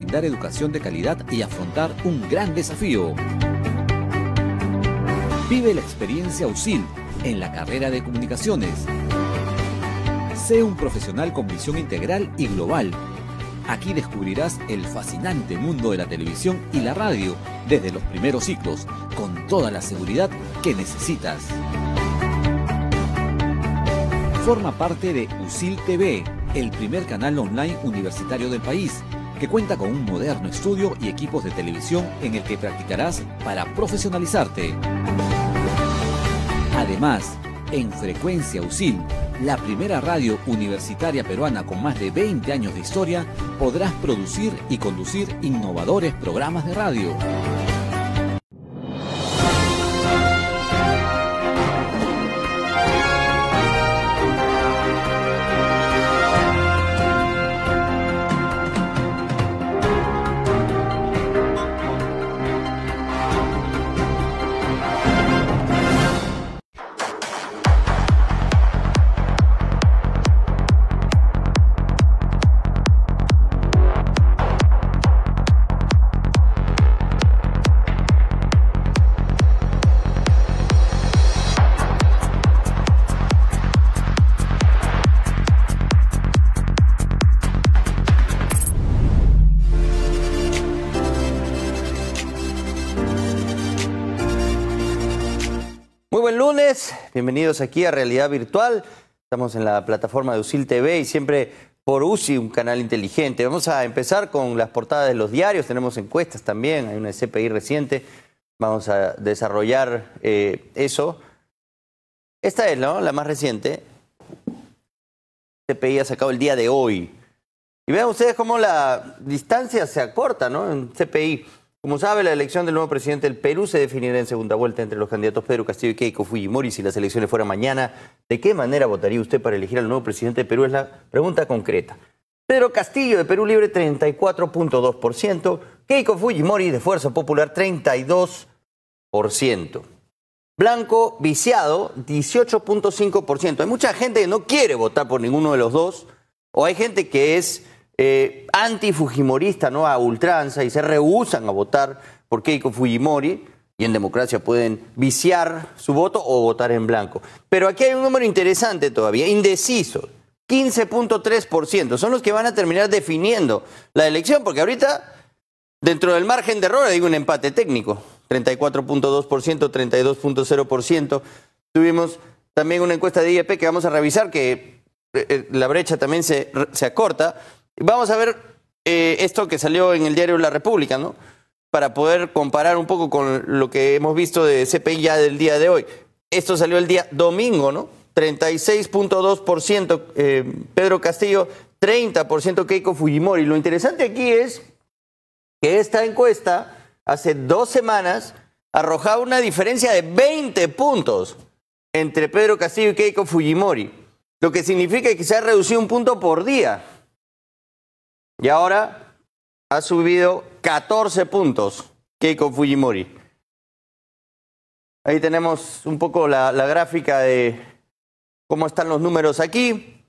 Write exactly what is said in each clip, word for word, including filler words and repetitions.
dar educación de calidad y afrontar un gran desafío. Vive la experiencia U S I L en la carrera de comunicaciones. Sé un profesional con visión integral y global. Aquí descubrirás el fascinante mundo de la televisión y la radio desde los primeros ciclos, con toda la seguridad que necesitas. Forma parte de U S I L T V, el primer canal online universitario del país, que cuenta con un moderno estudio y equipos de televisión en el que practicarás para profesionalizarte. Además, en Frecuencia U S I L, la primera radio universitaria peruana con más de veinte años de historia, podrás producir y conducir innovadores programas de radio. Bienvenidos aquí a Realidad Virtual. Estamos en la plataforma de U S I L T V y siempre por U C I, un canal inteligente. Vamos a empezar con las portadas de los diarios. Tenemos encuestas también, hay una C P I reciente. Vamos a desarrollar eh, eso. Esta es, ¿no?, la más reciente. C P I ha sacado el día de hoy. Y vean ustedes cómo la distancia se acorta, ¿no?, en C P I. Como sabe, la elección del nuevo presidente del Perú se definirá en segunda vuelta entre los candidatos Pedro Castillo y Keiko Fujimori. Si las elecciones fueran mañana, ¿de qué manera votaría usted para elegir al nuevo presidente de Perú? Es la pregunta concreta. Pedro Castillo, de Perú Libre, treinta y cuatro punto dos por ciento. Keiko Fujimori, de Fuerza Popular, treinta y dos por ciento. Blanco viciado, dieciocho punto cinco por ciento. Hay mucha gente que no quiere votar por ninguno de los dos, o hay gente que es... Eh, anti-fujimorista, ¿no?, a ultranza, y se rehúsan a votar por Keiko Fujimori, y en democracia pueden viciar su voto o votar en blanco. Pero aquí hay un número interesante todavía, indecisos, quince punto tres por ciento. Son los que van a terminar definiendo la elección, porque ahorita, dentro del margen de error, hay un empate técnico, treinta y cuatro punto dos por ciento, treinta y dos punto cero por ciento. Tuvimos también una encuesta de I E P que vamos a revisar, que eh, la brecha también se, se acorta. Vamos a ver eh, esto que salió en el diario La República, ¿no?, para poder comparar un poco con lo que hemos visto de C P I ya del día de hoy. Esto salió el día domingo, ¿no? treinta y seis punto dos por ciento eh, Pedro Castillo, treinta por ciento Keiko Fujimori. Lo interesante aquí es que esta encuesta hace dos semanas arrojaba una diferencia de veinte puntos entre Pedro Castillo y Keiko Fujimori, lo que significa que se ha reducido un punto por día. Y ahora ha subido catorce puntos Keiko Fujimori. Ahí tenemos un poco la, la gráfica de cómo están los números aquí.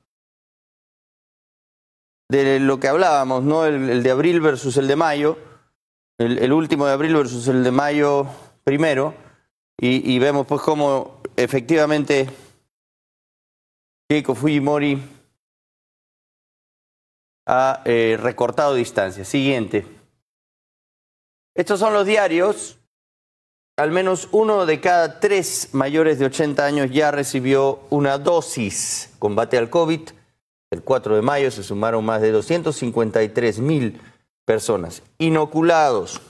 De lo que hablábamos, ¿no? El, el de abril versus el de mayo. El, el último de abril versus el de mayo primero. Y, y vemos pues cómo efectivamente Keiko Fujimori ha eh, recortado distancia. Siguiente. Estos son los diarios. Al menos uno de cada tres mayores de ochenta años ya recibió una dosis. Combate al COVID. El cuatro de mayo se sumaron más de doscientos cincuenta y tres mil personas. Inoculados.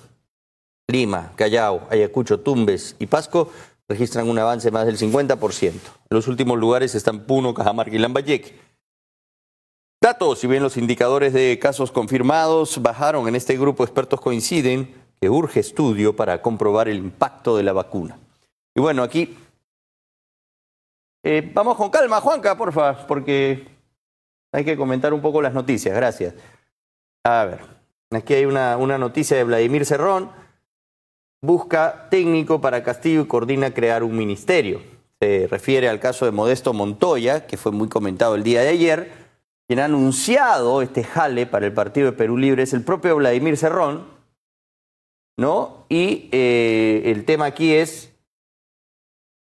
Lima, Callao, Ayacucho, Tumbes y Pasco registran un avance más del cincuenta por ciento. En los últimos lugares están Puno, Cajamarca y Lambayeque. Datos, si bien los indicadores de casos confirmados bajaron, en este grupo expertos coinciden que urge estudio para comprobar el impacto de la vacuna. Y bueno, aquí eh, vamos con calma, Juanca, porfa, porque hay que comentar un poco las noticias, gracias. A ver, aquí hay una, una noticia de Vladimir Cerrón. Busca técnico para Castillo y coordina crear un ministerio. Se refiere al caso de Modesto Montoya, que fue muy comentado el día de ayer. Quien ha anunciado este jale para el partido de Perú Libre es el propio Vladimir Cerrón, ¿no? Y eh, el tema aquí es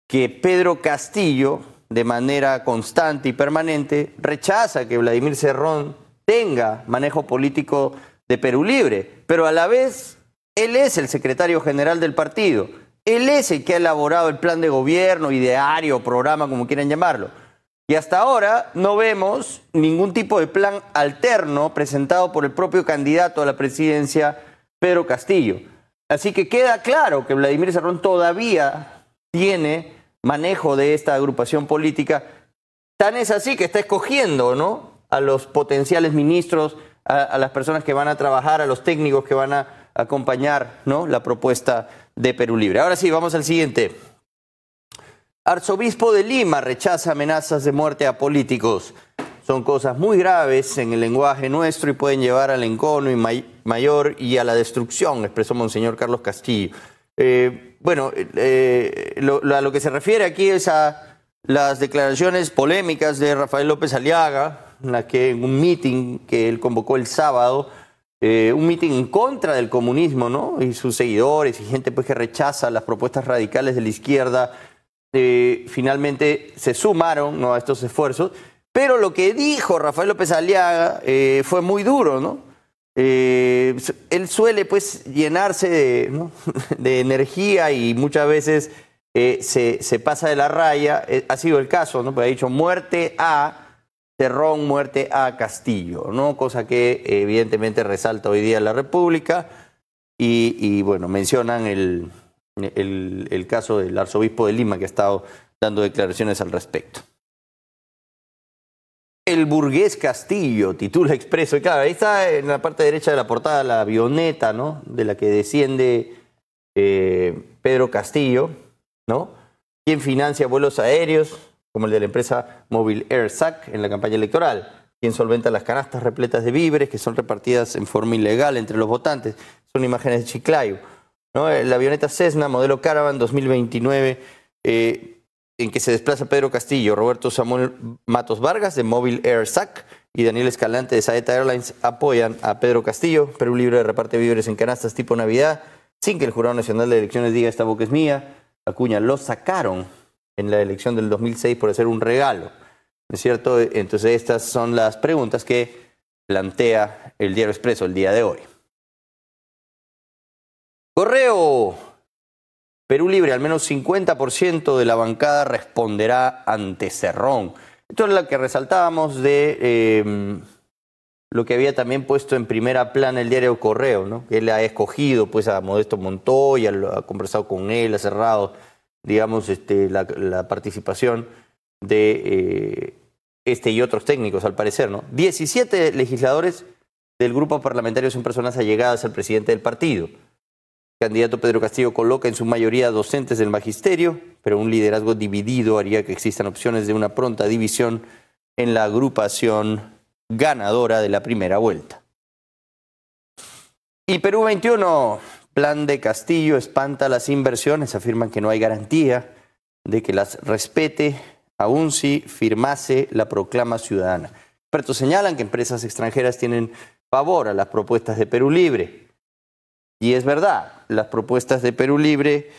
que Pedro Castillo, de manera constante y permanente, rechaza que Vladimir Cerrón tenga manejo político de Perú Libre, pero a la vez él es el secretario general del partido, él es el que ha elaborado el plan de gobierno, ideario, programa, como quieran llamarlo. Y hasta ahora no vemos ningún tipo de plan alterno presentado por el propio candidato a la presidencia, Pedro Castillo. Así que queda claro que Vladimir Cerrón todavía tiene manejo de esta agrupación política. Tan es así que está escogiendo, ¿no?, a los potenciales ministros, a, a las personas que van a trabajar, a los técnicos que van a acompañar, ¿no?, la propuesta de Perú Libre. Ahora sí, vamos al siguiente. Arzobispo de Lima rechaza amenazas de muerte a políticos. Son cosas muy graves en el lenguaje nuestro y pueden llevar al encono y may mayor y a la destrucción, expresó Monseñor Carlos Castillo. Eh, bueno, eh, lo, lo, a lo que se refiere aquí es a las declaraciones polémicas de Rafael López Aliaga, en la que en un meeting que él convocó el sábado, eh, un meeting en contra del comunismo, ¿no?, y sus seguidores y gente pues que rechaza las propuestas radicales de la izquierda. Eh, finalmente se sumaron, ¿no?, a estos esfuerzos, pero lo que dijo Rafael López Aliaga eh, fue muy duro, ¿no? Eh, él suele pues llenarse de, ¿no?, de energía y muchas veces eh, se, se pasa de la raya, eh, ha sido el caso, ¿no? Pero ha dicho muerte a Cerrón, muerte a Castillo, ¿no? Cosa que evidentemente resalta hoy día la República y, y bueno, mencionan el... El, el caso del arzobispo de Lima que ha estado dando declaraciones al respecto. El burgués Castillo, titula Expreso. Y claro, ahí está en la parte derecha de la portada la avioneta, ¿no?, de la que desciende eh, Pedro Castillo, ¿no?, quien financia vuelos aéreos como el de la empresa Mobile Air S A C en la campaña electoral, quien solventa las canastas repletas de víveres que son repartidas en forma ilegal entre los votantes. Son imágenes de Chiclayo, ¿no? La avioneta Cessna, modelo Caravan dos mil veintinueve, eh, en que se desplaza Pedro Castillo, Roberto Samuel Matos Vargas de Mobile Air S A C y Daniel Escalante de Saeta Airlines apoyan a Pedro Castillo. Perú Libre reparte víveres en canastas tipo Navidad, sin que el Jurado Nacional de Elecciones diga esta boca es mía. Acuña, lo sacaron en la elección del dos mil seis por hacer un regalo, ¿no es cierto? Entonces estas son las preguntas que plantea el Diario Expreso el día de hoy. Correo. Perú Libre, al menos cincuenta por ciento de la bancada responderá ante Cerrón. Esto es lo que resaltábamos de eh, lo que había también puesto en primera plana el diario Correo, ¿no? Él ha escogido pues a Modesto Montoya, lo ha conversado con él, ha cerrado, digamos, este, la, la participación de eh, este y otros técnicos, al parecer, ¿no? diecisiete legisladores del grupo parlamentario son personas allegadas al presidente del partido. El candidato Pedro Castillo coloca en su mayoría docentes del magisterio, pero un liderazgo dividido haría que existan opciones de una pronta división en la agrupación ganadora de la primera vuelta. Y Perú veintiuno, plan de Castillo espanta las inversiones, afirman que no hay garantía de que las respete, aun si firmase la proclama ciudadana. Expertos señalan que empresas extranjeras tienen favor a las propuestas de Perú Libre. Y es verdad, las propuestas de Perú Libre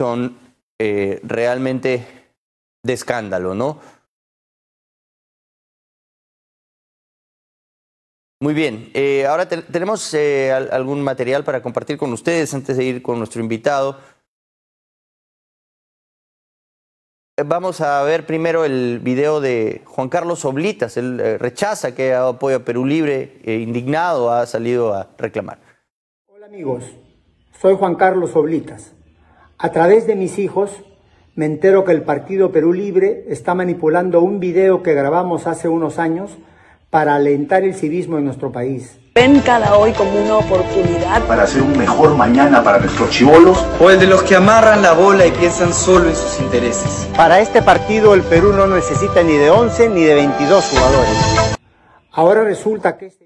son eh, realmente de escándalo, ¿no? Muy bien, eh, ahora te tenemos eh, al algún material para compartir con ustedes antes de ir con nuestro invitado. Vamos a ver primero el video de Juan Carlos Oblitas. Él eh, rechaza que ha dado apoyo a Perú Libre, eh, indignado ha salido a reclamar. Amigos, soy Juan Carlos Oblitas. A través de mis hijos me entero que el Partido Perú Libre está manipulando un video que grabamos hace unos años para alentar el civismo en nuestro país. Ven cada hoy como una oportunidad para hacer un mejor mañana para nuestros chibolos. O el de los que amarran la bola y piensan solo en sus intereses. Para este partido el Perú no necesita ni de once ni de veintidós jugadores. Ahora resulta que este...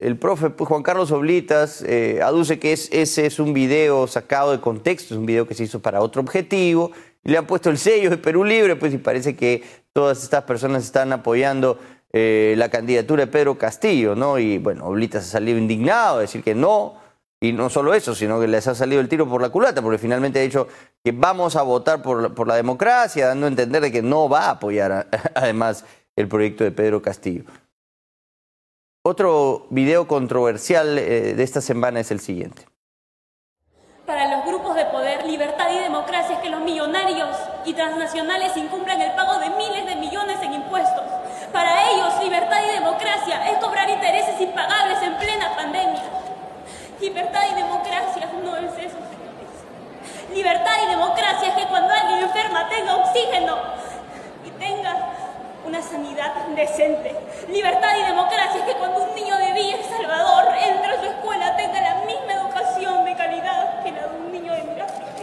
El profe Juan Carlos Oblitas eh, aduce que es, ese es un video sacado de contexto, es un video que se hizo para otro objetivo, y le han puesto el sello de Perú Libre, pues y parece que todas estas personas están apoyando eh, la candidatura de Pedro Castillo, ¿no? Y bueno, Oblitas ha salido indignado a decir que no, y no solo eso, sino que les ha salido el tiro por la culata, porque finalmente ha dicho que vamos a votar por la, por la democracia, dando a entender de que no va a apoyar a, además el proyecto de Pedro Castillo. Otro video controversial eh, de esta semana es el siguiente. Para los grupos de poder, libertad y democracia es que los millonarios y transnacionales incumplan el pago de miles de millones en impuestos. Para ellos, libertad y democracia es cobrar intereses impagables en plena pandemia. Libertad y democracia no es eso, señores. Libertad y democracia es que cuando alguien enferma tenga oxígeno y tenga una sanidad decente. Libertad y democracia es que cuando un niño de Villa El Salvador entre a su escuela tenga la misma educación de calidad que la de un niño de Miraflores.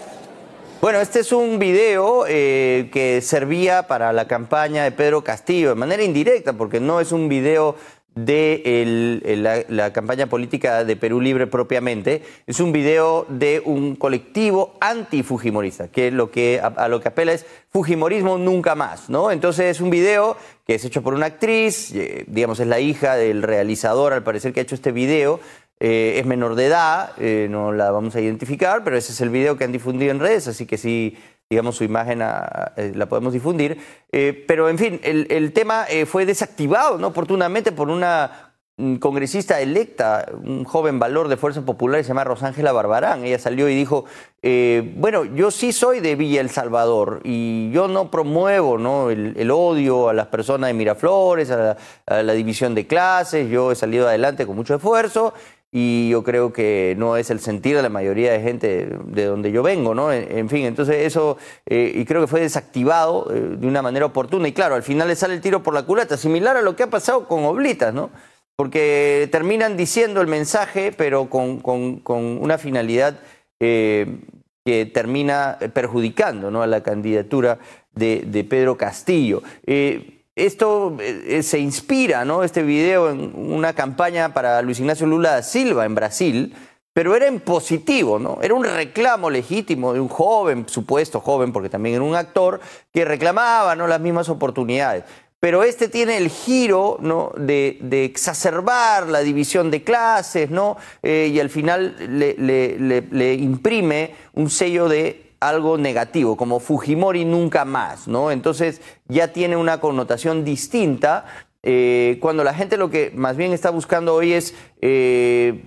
Bueno, este es un video eh, que servía para la campaña de Pedro Castillo, de manera indirecta, porque no es un video de el, el, la, la campaña política de Perú Libre propiamente. Es un video de un colectivo anti-fujimorista, que, lo que a, a lo que apela es fujimorismo nunca más, ¿no? Entonces es un video que es hecho por una actriz, eh, digamos es la hija del realizador, al parecer, que ha hecho este video. Eh, es menor de edad, eh, no la vamos a identificar, pero ese es el video que han difundido en redes, así que sí, digamos, su imagen a, eh, la podemos difundir. Eh, pero, en fin, el, el tema eh, fue desactivado, ¿no?, oportunamente por una mm, congresista electa, un joven valor de Fuerza Popular, que se llama Rosángela Barbarán. Ella salió y dijo, eh, bueno, yo sí soy de Villa El Salvador y yo no promuevo, ¿no?, el, el odio a las personas de Miraflores, a la, a la división de clases. Yo he salido adelante con mucho esfuerzo. Y yo creo que no es el sentir de la mayoría de gente de donde yo vengo, ¿no? En, en fin, entonces eso, eh, y creo que fue desactivado eh, de una manera oportuna. Y claro, al final le sale el tiro por la culata, similar a lo que ha pasado con Oblitas, ¿no? Porque terminan diciendo el mensaje, pero con, con, con una finalidad eh, que termina perjudicando, ¿no?, a la candidatura de, de Pedro Castillo. Eh, Esto eh, se inspira, ¿no?, este video en una campaña para Luis Ignacio Lula da Silva en Brasil, pero era en positivo, ¿no? Era un reclamo legítimo de un joven, supuesto joven, porque también era un actor, que reclamaba, ¿no?, las mismas oportunidades. Pero este tiene el giro, ¿no?, de, de exacerbar la división de clases, ¿no? Eh, y al final le, le, le, le imprime un sello de algo negativo, como Fujimori nunca más, ¿no? Entonces ya tiene una connotación distinta eh, cuando la gente lo que más bien está buscando hoy es eh,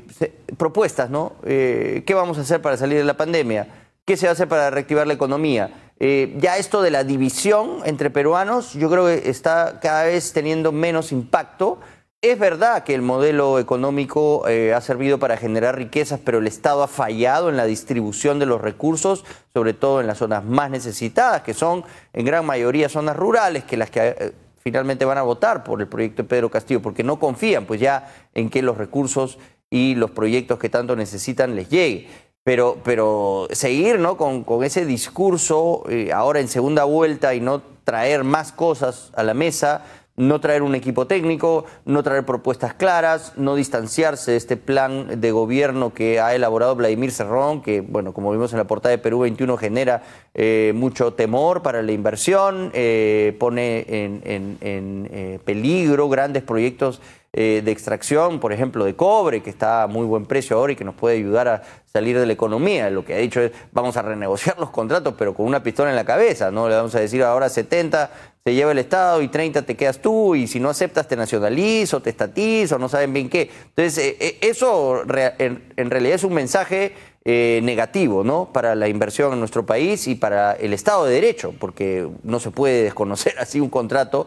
propuestas, ¿no? Eh, ¿Qué vamos a hacer para salir de la pandemia? ¿Qué se va a hacer para reactivar la economía? Eh, ya esto de la división entre peruanos yo creo que está cada vez teniendo menos impacto. Es verdad que el modelo económico eh, ha servido para generar riquezas, pero el Estado ha fallado en la distribución de los recursos, sobre todo en las zonas más necesitadas, que son en gran mayoría zonas rurales, que las que eh, finalmente van a votar por el proyecto de Pedro Castillo, porque no confían pues ya en que los recursos y los proyectos que tanto necesitan les lleguen. Pero, pero seguir, ¿no?, con, con ese discurso eh, ahora en segunda vuelta y no traer más cosas a la mesa, no traer un equipo técnico, no traer propuestas claras, no distanciarse de este plan de gobierno que ha elaborado Vladimir Cerrón, que, bueno, como vimos en la portada de Perú veintiuno, genera eh, mucho temor para la inversión, eh, pone en, en, en eh, peligro grandes proyectos eh, de extracción, por ejemplo, de cobre, que está a muy buen precio ahora y que nos puede ayudar a salir de la economía. Lo que ha dicho es, vamos a renegociar los contratos, pero con una pistola en la cabeza, ¿no? Le vamos a decir ahora setenta... te lleva el Estado y treinta te quedas tú, y si no aceptas te nacionalizo, te estatizo, no saben bien qué. Entonces, eh, eso re, en, en realidad es un mensaje eh, negativo, ¿no?, para la inversión en nuestro país y para el Estado de Derecho, porque no se puede desconocer así un contrato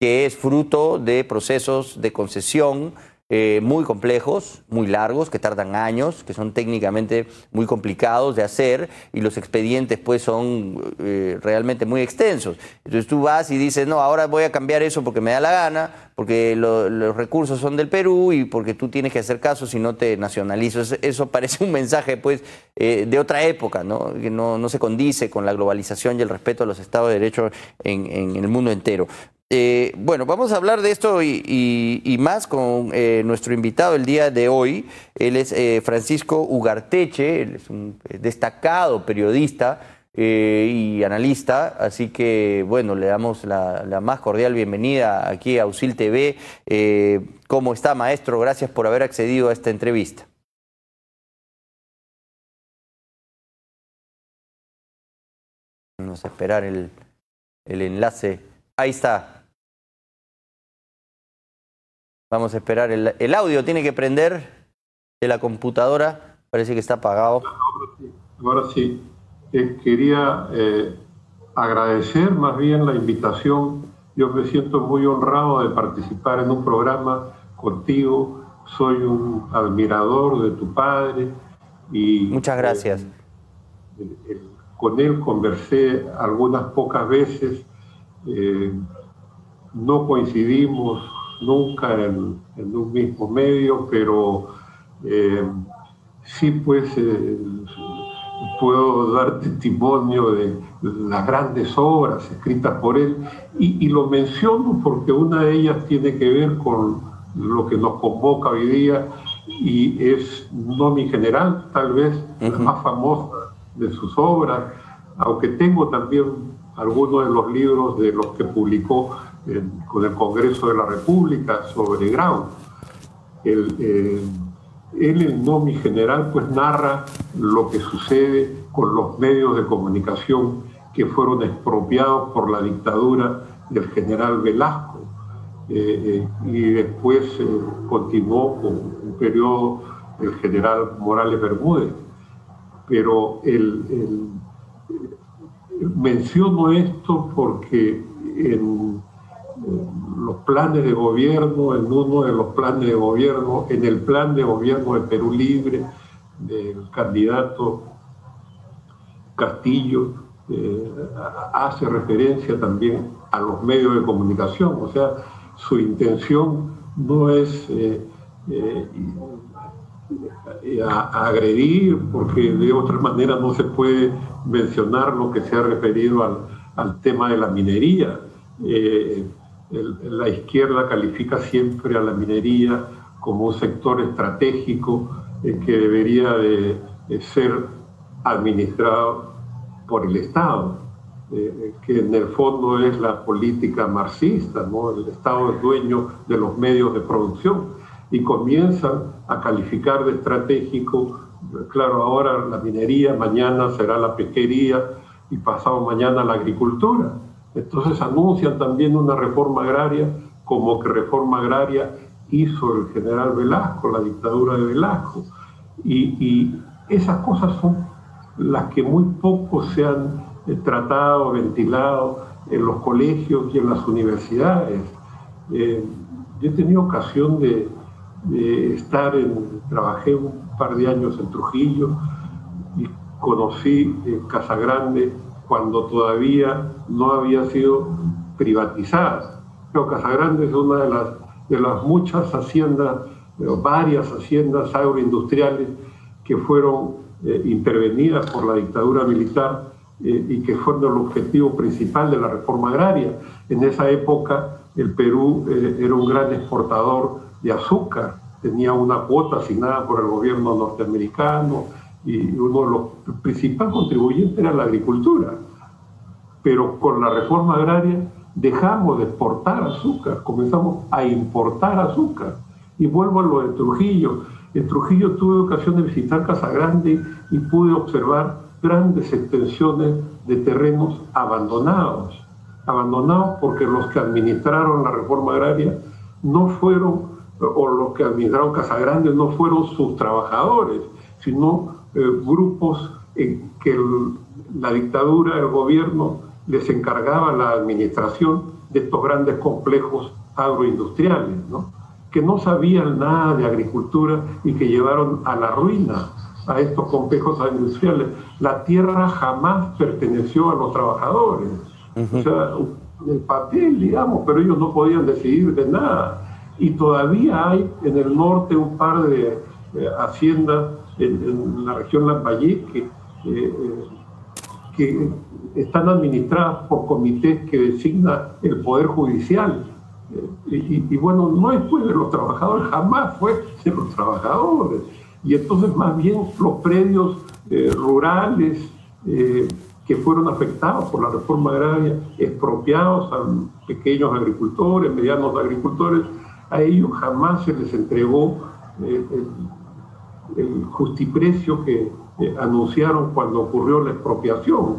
que es fruto de procesos de concesión eh, muy complejos, muy largos, que tardan años, que son técnicamente muy complicados de hacer, y los expedientes pues son eh, realmente muy extensos. Entonces tú vas y dices, no, ahora voy a cambiar eso porque me da la gana, porque lo, los recursos son del Perú y porque tú tienes que hacer caso si no te nacionalizo. Eso, eso parece un mensaje pues eh, de otra época, ¿no?, que no, no se condice con la globalización y el respeto a los Estados de Derecho en, en el mundo entero. Eh, bueno, vamos a hablar de esto y, y, y más con eh, nuestro invitado el día de hoy. Él es eh, Francisco Ugarteche, él es un destacado periodista eh, y analista, así que bueno, le damos la, la más cordial bienvenida aquí a USIL T V. Eh, ¿Cómo está, maestro? Gracias por haber accedido a esta entrevista. Vamos a esperar el, el enlace. Ahí está. Vamos a esperar el, el audio. Tiene que prender de la computadora. Parece que está apagado. Ahora sí. Ahora sí. Eh, quería eh, agradecer más bien la invitación. Yo me siento muy honrado de participar en un programa contigo. Soy un admirador de tu padre. Y, muchas gracias. Eh, el, el, Con él conversé algunas pocas veces, eh, no coincidimos nunca en, en un mismo medio, pero eh, sí pues eh, puedo dar testimonio de las grandes obras escritas por él, y, y lo menciono porque una de ellas tiene que ver con lo que nos convoca hoy día, y es no mi general, tal vez uh-huh. la más famosa de sus obras, aunque tengo también algunos de los libros de los que publicó en, con el Congreso de la República sobre Grau. El, eh, él, el No Mi General, pues narra lo que sucede con los medios de comunicación que fueron expropiados por la dictadura del general Velasco, eh, eh, y después eh, continuó con un periodo del general Morales Bermúdez. Pero el, el, menciono esto porque en los planes de gobierno, en uno de los planes de gobierno, en el plan de gobierno de Perú Libre, del candidato Castillo, eh, hace referencia también a los medios de comunicación. O sea, su intención no es... Eh, eh, A, a agredir, porque de otra manera no se puede mencionar lo que se ha referido al, al tema de la minería. Eh, el, la izquierda califica siempre a la minería como un sector estratégico eh, que debería de, de ser administrado por el Estado, eh, que en el fondo es la política marxista, ¿no? El Estado es dueño de los medios de producción. Y comienzan a calificar de estratégico, claro, ahora la minería, mañana será la pesquería y pasado mañana la agricultura. Entonces anuncian también una reforma agraria, como que reforma agraria hizo el general Velasco, la dictadura de Velasco. Y, y esas cosas son las que muy poco se han tratado, ventilado en los colegios y en las universidades. Eh, yo he tenido ocasión de... de estar en, trabajé un par de años en Trujillo y conocí Casa Grande cuando todavía no había sido privatizada. Pero Casa Grande es una de las, de las muchas haciendas, varias haciendas agroindustriales que fueron eh, intervenidas por la dictadura militar eh, y que fueron el objetivo principal de la reforma agraria. En esa época el Perú eh, era un gran exportador de azúcar, tenía una cuota asignada por el gobierno norteamericano y uno de los principales contribuyentes era la agricultura. Pero con la reforma agraria dejamos de exportar azúcar, comenzamos a importar azúcar. Y vuelvo a lo de Trujillo. En Trujillo tuve ocasión de visitar Casa Grande y pude observar grandes extensiones de terrenos abandonados. Abandonados porque los que administraron la reforma agraria no fueron, o los que administraron Casa Grande no fueron sus trabajadores, sino eh, grupos en que el, la dictadura, el gobierno, les encargaba la administración de estos grandes complejos agroindustriales, ¿no? Que no sabían nada de agricultura y que llevaron a la ruina a estos complejos agroindustriales. La tierra jamás perteneció a los trabajadores, uh-huh. o sea, el papel, digamos, pero ellos no podían decidir de nada. Y todavía hay en el norte un par de eh, haciendas en, en la región Lambayeque que, eh, eh, que están administradas por comités que designa el Poder Judicial. Eh, y, y bueno, no es pues de los trabajadores, jamás fue de los trabajadores. Y entonces más bien los predios eh, rurales eh, que fueron afectados por la reforma agraria, expropiados a pequeños agricultores, medianos agricultores. A ellos jamás se les entregó eh, el, el justiprecio que eh, anunciaron cuando ocurrió la expropiación.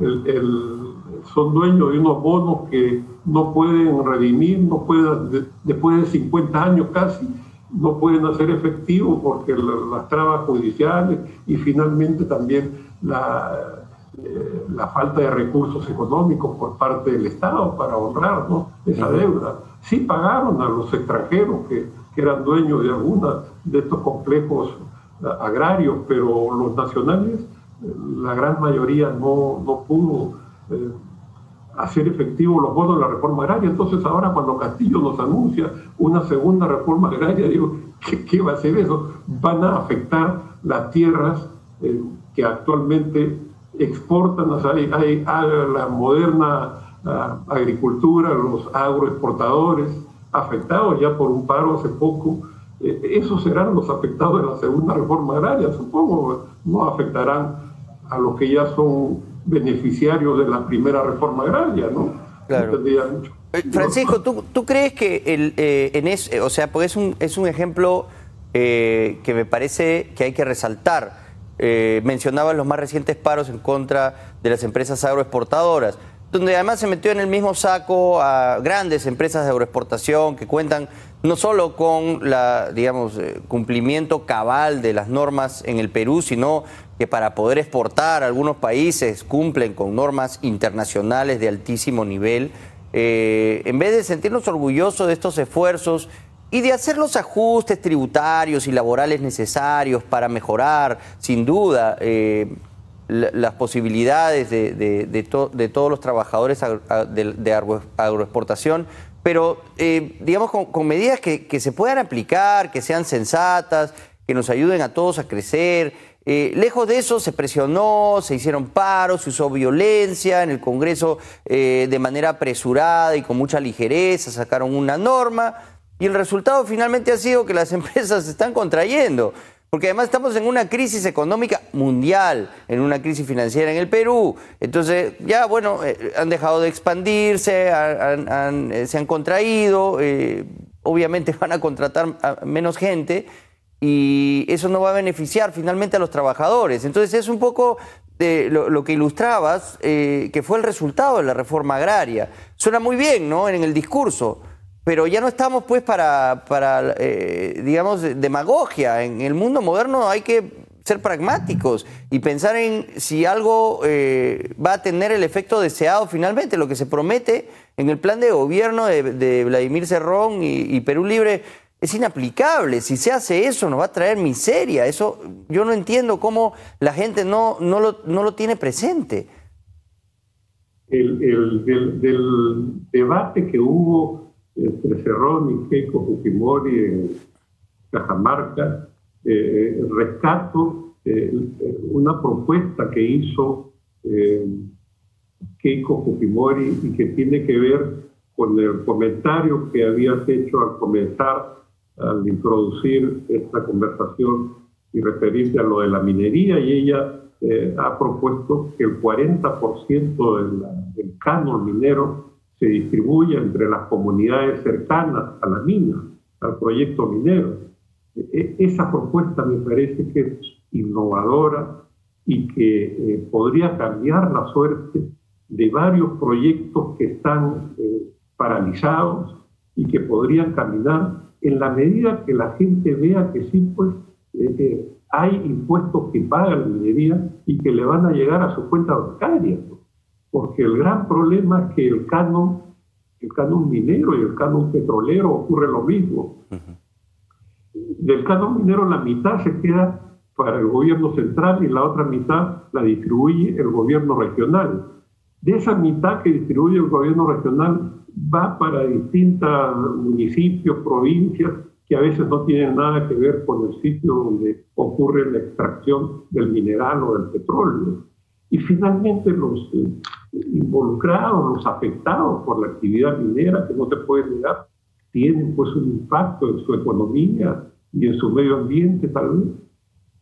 El, el, son dueños de unos bonos que no pueden redimir, no pueden, de, después de cincuenta años casi, no pueden hacer efectivo porque la, las trabas judiciales y finalmente también la... Eh, la falta de recursos económicos por parte del Estado para honrar, ¿no?, esa deuda. Sí pagaron a los extranjeros que, que eran dueños de alguna de estos complejos agrarios, pero los nacionales, eh, la gran mayoría no, no pudo eh, hacer efectivo los bonos de la reforma agraria. Entonces ahora cuando Castillo nos anuncia una segunda reforma agraria, digo, ¿qué, qué va a hacer eso? Van a afectar las tierras eh, que actualmente exportan a, a, a la moderna a, agricultura, los agroexportadores afectados ya por un paro hace poco. Eh, esos serán los afectados de la segunda reforma agraria, supongo. No afectarán a los que ya son beneficiarios de la primera reforma agraria, ¿no? Claro. Entendía mucho. Francisco, ¿tú, tú crees que el, eh, en es, o sea, porque es un, es un ejemplo eh, que me parece que hay que resaltar? Eh, mencionaban los más recientes paros en contra de las empresas agroexportadoras, donde además se metió en el mismo saco a grandes empresas de agroexportación que cuentan no solo con la, digamos, cumplimiento cabal de las normas en el Perú, sino que para poder exportar algunos países cumplen con normas internacionales de altísimo nivel. Eh, en vez de sentirnos orgullosos de estos esfuerzos y de hacer los ajustes tributarios y laborales necesarios para mejorar, sin duda, eh, la, las posibilidades de, de, de, to, de todos los trabajadores agro, de, de agro, agroexportación, pero, eh, digamos, con, con medidas que, que se puedan aplicar, que sean sensatas, que nos ayuden a todos a crecer. Eh, lejos de eso, se presionó, se hicieron paros, se usó violencia en el Congreso eh, de manera apresurada y con mucha ligereza, sacaron una norma. Y el resultado finalmente ha sido que las empresas se están contrayendo, porque además estamos en una crisis económica mundial, en una crisis financiera en el Perú. Entonces ya, bueno, eh, han dejado de expandirse, han, han, eh, se han contraído, eh, obviamente van a contratar a menos gente y eso no va a beneficiar finalmente a los trabajadores. Entonces es un poco de lo, lo que ilustrabas, eh, que fue el resultado de la reforma agraria. Suena muy bien, ¿no?, en el discurso. Pero ya no estamos, pues, para, para eh, digamos, demagogia. En el mundo moderno hay que ser pragmáticos y pensar en si algo eh, va a tener el efecto deseado finalmente. Lo que se promete en el plan de gobierno de, de Vladimir Cerrón y, y Perú Libre es inaplicable. Si se hace eso, nos va a traer miseria. Eso yo no entiendo cómo la gente no, no, lo, no lo tiene presente. El, el del, del debate que hubo entre Cerrón y Keiko Fujimori en Cajamarca, eh, rescato eh, una propuesta que hizo eh, Keiko Fujimori y que tiene que ver con el comentario que habías hecho al comenzar, al introducir esta conversación y referirte a lo de la minería, y ella eh, ha propuesto que el cuarenta por ciento de la, del canon minero se distribuye entre las comunidades cercanas a la mina, al proyecto minero. Esa propuesta me parece que es innovadora y que eh, podría cambiar la suerte de varios proyectos que están eh, paralizados y que podrían caminar en la medida que la gente vea que sí, pues, eh, eh, hay impuestos que paga la minería y que le van a llegar a su cuenta bancaria, ¿no? Porque el gran problema es que el canon, el canon minero y el canon petrolero ocurre lo mismo. Uh-huh. Del canon minero la mitad se queda para el gobierno central y la otra mitad la distribuye el gobierno regional. De esa mitad que distribuye el gobierno regional va para distintos municipios, provincias, que a veces no tienen nada que ver con el sitio donde ocurre la extracción del mineral o del petróleo. Y finalmente los Eh, involucrados, los afectados por la actividad minera, que no se puede negar, tienen pues un impacto en su economía y en su medio ambiente tal vez,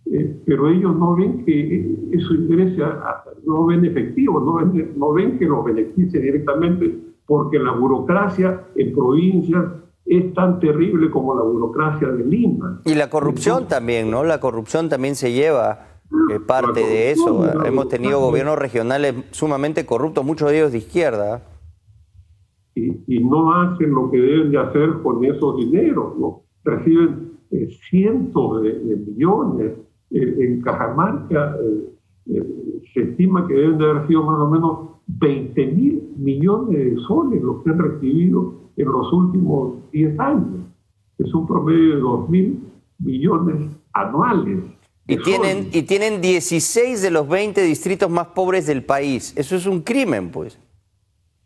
Eh, pero ellos no ven que eso interese, a, a, no ven efectivo, no ven, no ven que los beneficie directamente, porque la burocracia en provincias es tan terrible como la burocracia de Lima. Y la corrupción Entonces, también, ¿no? La corrupción también se lleva eh, parte de eso. Hemos tenido gobiernos regionales sumamente corruptos, muchos de ellos de izquierda. Y, y no hacen lo que deben de hacer con esos dineros, ¿no? Reciben eh, cientos de, de millones. Eh, en Cajamarca eh, eh, se estima que deben de haber sido más o menos veinte mil millones de soles los que han recibido en los últimos diez años. Es un promedio de dos mil millones anuales. Y tienen, y tienen dieciséis de los veinte distritos más pobres del país. Eso es un crimen, pues.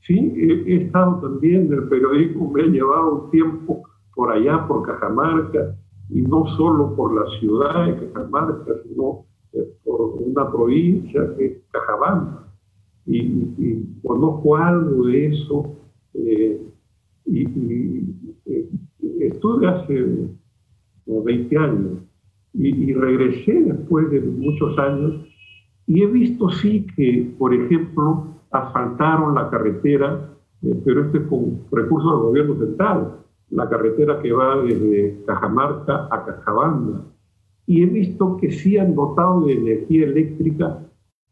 Sí, he, he estado también en el periodismo, me he llevado un tiempo por allá, por Cajamarca, y no solo por la ciudad de Cajamarca, sino eh, por una provincia que es Cajabamba. Y, y, y conozco algo de eso. Eh, Y, y, y estuve hace veinte años y, y regresé después de muchos años y he visto sí que, por ejemplo, asfaltaron la carretera, eh, pero este es con recursos del gobierno central, la carretera que va desde Cajamarca a Cajabamba. Y he visto que sí han dotado de energía eléctrica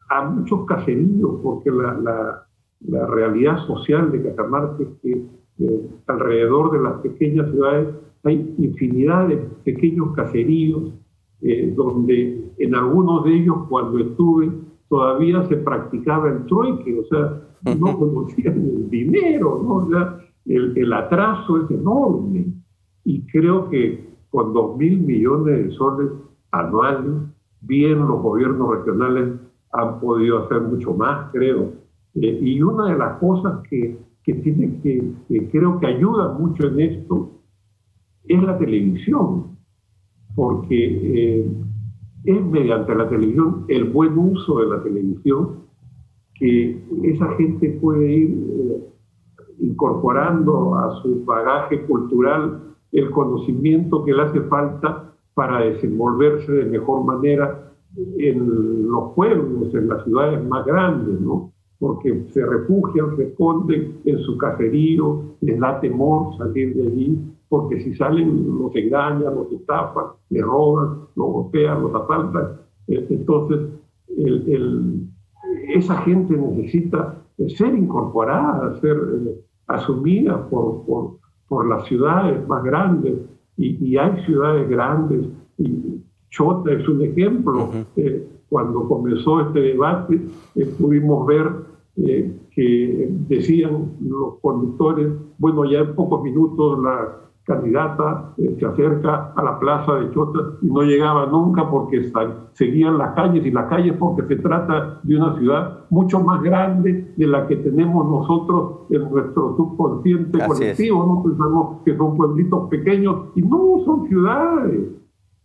a muchos caseríos, porque la, la, la realidad social de Cajamarca es que Eh, alrededor de las pequeñas ciudades hay infinidad de pequeños caseríos eh, donde en algunos de ellos, cuando estuve, todavía se practicaba el trueque, o sea, no conocían el dinero, ¿no? O sea, el, el atraso es enorme, y creo que con dos mil millones de soles anuales, bien, los gobiernos regionales han podido hacer mucho más, creo. Eh, y una de las cosas que que tiene que, que creo que ayuda mucho en esto, es la televisión, porque eh, es mediante la televisión, el buen uso de la televisión, que esa gente puede ir eh, incorporando a su bagaje cultural el conocimiento que le hace falta para desenvolverse de mejor manera en los pueblos, en las ciudades más grandes, ¿no? Porque se refugian, se esconden en su caserío, les da temor salir de allí, porque si salen los engañan, los estapan, les roban, los golpean, los asaltan. Entonces, el, el, esa gente necesita ser incorporada, ser eh, asumida por, por, por las ciudades más grandes, y, y hay ciudades grandes, y Chota es un ejemplo. Uh-huh. eh, cuando comenzó este debate, eh, pudimos ver Eh, que decían los conductores, bueno, ya en pocos minutos la candidata eh, se acerca a la plaza de Chota, y no llegaba nunca porque seguían las calles, y las calles porque se trata de una ciudad mucho más grande de la que tenemos nosotros en nuestro subconsciente colectivo, ¿no? Pensamos que son pueblitos pequeños, y no, son ciudades.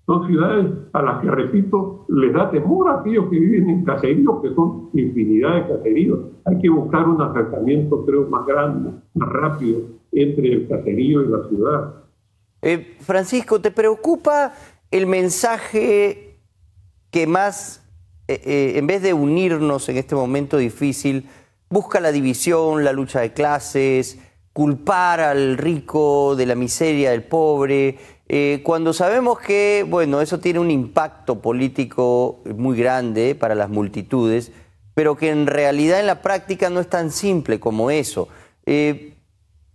Son ciudades a las que, repito, les da temor a aquellos que viven en caseríos, que son infinidad de caseríos. Hay que buscar un acercamiento, creo, más grande, más rápido, entre el caserío y la ciudad. Eh, Francisco, ¿te preocupa el mensaje que más, eh, eh, en vez de unirnos en este momento difícil, busca la división, la lucha de clases, culpar al rico de la miseria del pobre? Eh, cuando sabemos que, bueno, eso tiene un impacto político muy grande para las multitudes, pero que en realidad en la práctica no es tan simple como eso. Eh,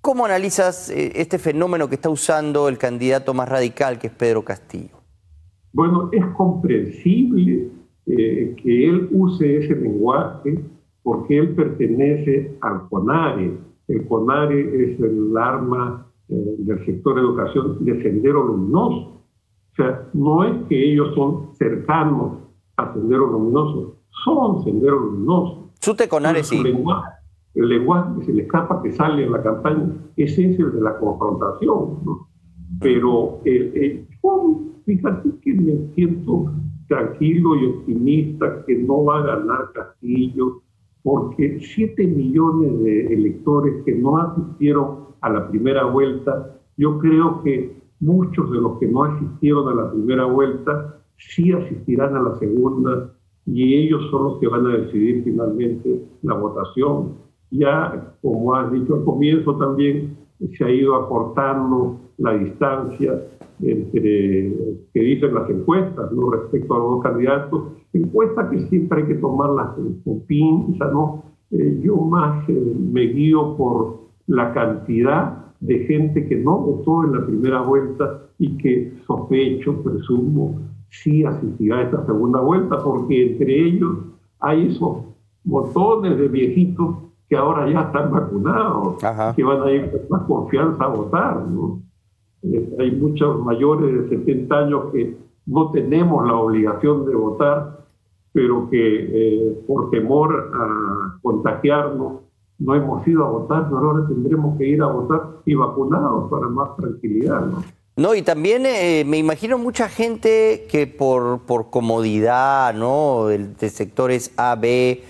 ¿Cómo analizas eh, este fenómeno que está usando el candidato más radical, que es Pedro Castillo? Bueno, es comprensible eh, que él use ese lenguaje, porque él pertenece al CONARE. El CONARE es el arma del sector de educación de Sendero Luminoso. O sea, no es que ellos son cercanos a Sendero Luminoso, son Sendero Luminoso. Chute con Ares, sí. Lenguaje, el lenguaje que se le escapa, que sale en la campaña, ese es el de la confrontación, ¿no? Pero eh, eh, yo, fíjate que me siento tranquilo y optimista que no va a ganar Castillo, porque siete millones de electores que no asistieron a la primera vuelta, yo creo que muchos de los que no asistieron a la primera vuelta sí asistirán a la segunda y ellos son los que van a decidir finalmente la votación. Ya, como has dicho al comienzo también, se ha ido acortando la distancia entre que dicen las encuestas, ¿no?, respecto a los dos candidatos. Encuestas que siempre hay que tomarlas con pinzas, ¿no? Eh, yo más eh, me guío por la cantidad de gente que no votó en la primera vuelta y que sospecho, presumo, sí asistirá a esta segunda vuelta, porque entre ellos hay esos montones de viejitos que ahora ya están vacunados, ajá, que van a ir con más confianza a votar, ¿no? Eh, hay muchos mayores de setenta años que no tenemos la obligación de votar, pero que eh, por temor a contagiarnos no hemos ido a votar, pero ahora tendremos que ir a votar y vacunados para más tranquilidad, ¿no? No, y también eh, me imagino mucha gente que por, por comodidad, ¿no?, de, de sectores A, B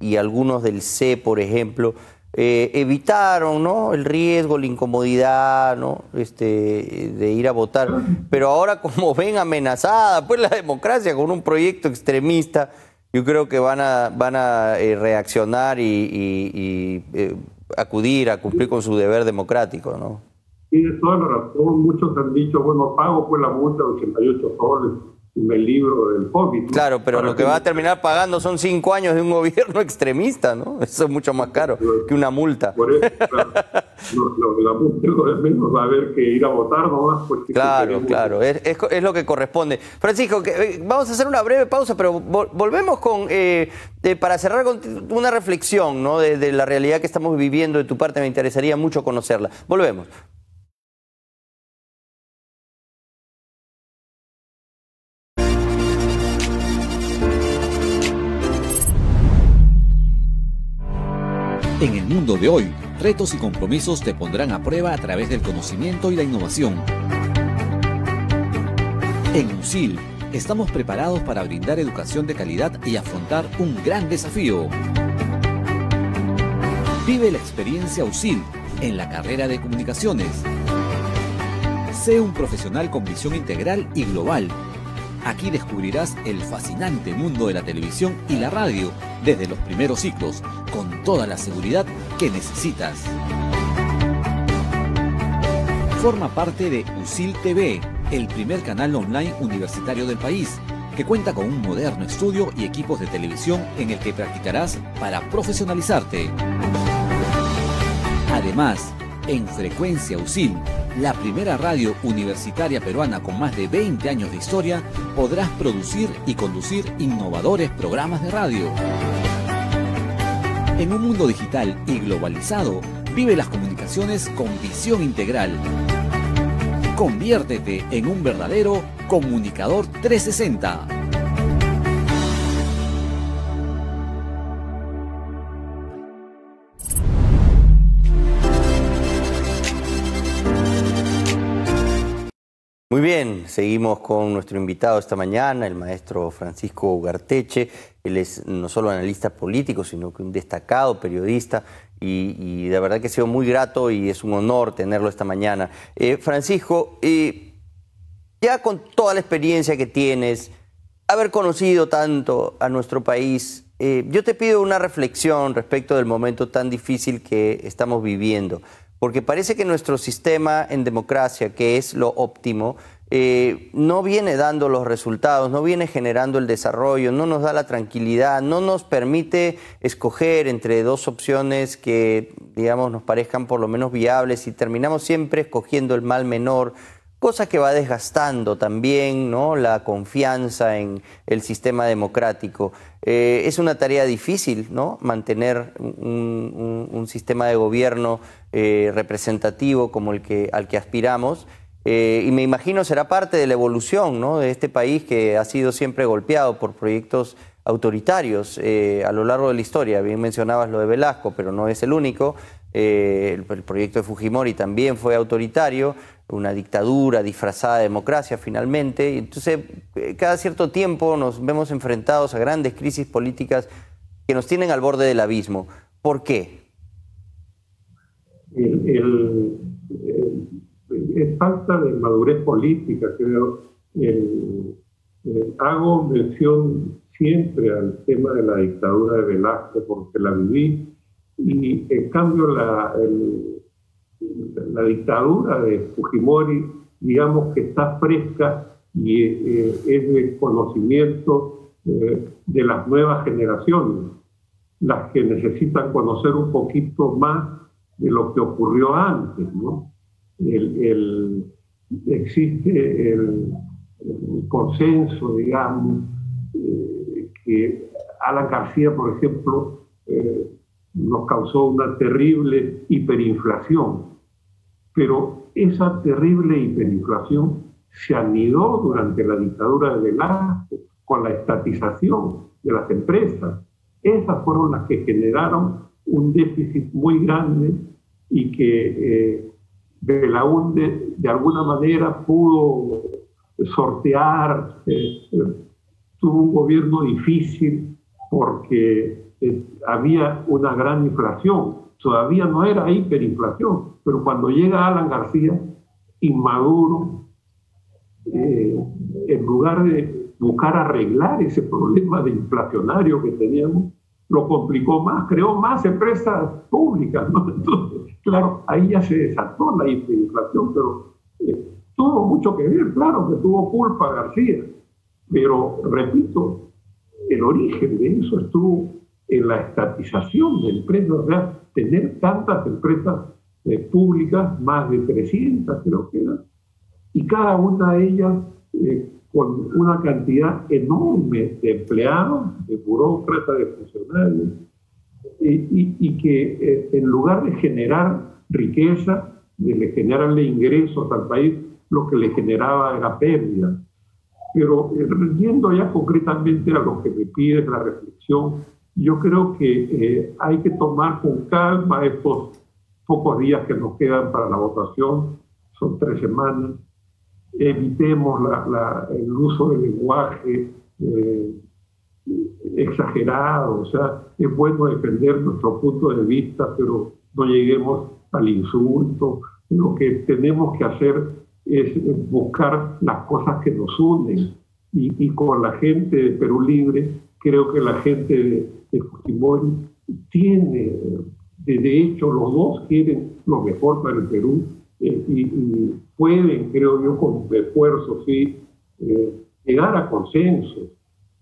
y algunos del C, por ejemplo, eh, evitaron, ¿no?, el riesgo, la incomodidad, ¿no?, este, de ir a votar. Pero ahora, como ven amenazada pues la democracia con un proyecto extremista, yo creo que van a, van a eh, reaccionar y, y, y eh, acudir a cumplir con su deber democrático, ¿no? Tienes toda la razón, muchos han dicho, bueno, pago pues la multa de ochenta y ocho soles y me libro del COVID, ¿no? Claro, pero para lo que, que va a terminar pagando son cinco años de un gobierno extremista, ¿no? Eso es mucho más caro pero, que una multa. Por eso, claro, lo, lo, la multa lo menos va a haber que ir a votar nomás. Pues, claro, que claro, es, es, es lo que corresponde. Francisco, que, vamos a hacer una breve pausa, pero vol volvemos con, eh, de, para cerrar con una reflexión, ¿no?, de, de la realidad que estamos viviendo. De tu parte me interesaría mucho conocerla. Volvemos. En el mundo de hoy, retos y compromisos te pondrán a prueba a través del conocimiento y la innovación. En U S I L, estamos preparados para brindar educación de calidad y afrontar un gran desafío. Vive la experiencia U S I L en la carrera de comunicaciones. Sé un profesional con visión integral y global. Aquí descubrirás el fascinante mundo de la televisión y la radio desde los primeros ciclos, con toda la seguridad que necesitas. Forma parte de U S I L T V, el primer canal online universitario del país, que cuenta con un moderno estudio y equipos de televisión en el que practicarás para profesionalizarte. Además, en Frecuencia U S I L, la primera radio universitaria peruana con más de veinte años de historia, podrás producir y conducir innovadores programas de radio. En un mundo digital y globalizado, vive las comunicaciones con visión integral. Conviértete en un verdadero comunicador trescientos sesenta. Muy bien, seguimos con nuestro invitado esta mañana, el maestro Francisco Ugarteche. Él es no solo analista político, sino que un destacado periodista y, y de verdad que ha sido muy grato y es un honor tenerlo esta mañana. Eh, Francisco, eh, ya con toda la experiencia que tienes, haber conocido tanto a nuestro país, eh, yo te pido una reflexión respecto del momento tan difícil que estamos viviendo. Porque parece que nuestro sistema en democracia, que es lo óptimo, eh, no viene dando los resultados, no viene generando el desarrollo, no nos da la tranquilidad, no nos permite escoger entre dos opciones que, digamos, nos parezcan por lo menos viables y terminamos siempre escogiendo el mal menor, cosa que va desgastando también, ¿no?, la confianza en el sistema democrático. Eh, es una tarea difícil, ¿no?, mantener un, un, un sistema de gobierno Eh, representativo como el que, al que aspiramos, eh, y me imagino será parte de la evolución, ¿no?, de este país que ha sido siempre golpeado por proyectos autoritarios eh, a lo largo de la historia. Bien mencionabas lo de Velasco, pero no es el único. Eh, el, el proyecto de Fujimori también fue autoritario, una dictadura disfrazada de democracia finalmente. Entonces, eh, cada cierto tiempo nos vemos enfrentados a grandes crisis políticas que nos tienen al borde del abismo. ¿Por qué? El, el, el, el, es falta de madurez política, creo, el, Eh, hago mención siempre al tema de la dictadura de Velasco porque la viví, y en cambio la, el, la dictadura de Fujimori, digamos que está fresca y eh, es el conocimiento eh, de las nuevas generaciones, las que necesitan conocer un poquito más de lo que ocurrió antes, ¿no? El, el, existe el, el consenso, digamos, eh, que Alan García, por ejemplo, eh, nos causó una terrible hiperinflación, pero esa terrible hiperinflación se anidó durante la dictadura de Velasco con la estatización de las empresas. Esas fueron las que generaron un déficit muy grande y que eh, Belaúnde de alguna manera pudo sortear. Eh, tuvo un gobierno difícil porque eh, había una gran inflación, todavía no era hiperinflación, pero cuando llega Alan García, inmaduro, eh, en lugar de buscar arreglar ese problema de inflacionario que teníamos, lo complicó más, creó más empresas públicas, ¿no? Entonces, claro, ahí ya se desató la hiperinflación, pero eh, tuvo mucho que ver, claro que tuvo culpa García, pero repito, el origen de eso estuvo en la estatización de empresas, o sea, tener tantas empresas eh, públicas, más de trescientas creo que eran, y cada una de ellas eh, con una cantidad enorme de empleados, de burócratas, de funcionarios, y, y, y que eh, en lugar de generar riqueza, de generarle ingresos al país, lo que le generaba era pérdida. Pero eh, yendo ya concretamente a lo que me pide la reflexión, yo creo que eh, hay que tomar con calma estos pocos días que nos quedan para la votación, son tres semanas, evitemos la, la, el uso del lenguaje eh, exagerado, o sea, es bueno defender nuestro punto de vista, pero no lleguemos al insulto. Lo que tenemos que hacer es buscar las cosas que nos unen, y, y con la gente de Perú Libre, creo que la gente de, de Fujimori tiene, de hecho los dos quieren lo mejor para el Perú, eh, y, y pueden, creo yo, con esfuerzo, sí, eh, llegar a consenso.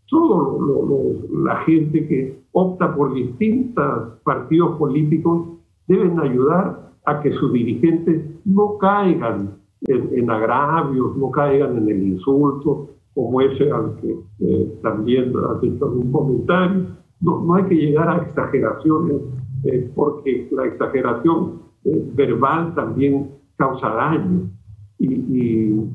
Todo lo, lo, la gente que opta por distintos partidos políticos deben ayudar a que sus dirigentes no caigan en, en agravios, no caigan en el insulto, como ese al que eh, también has hecho algún comentario. No, no hay que llegar a exageraciones, eh, porque la exageración eh, verbal también causa daño. Y, y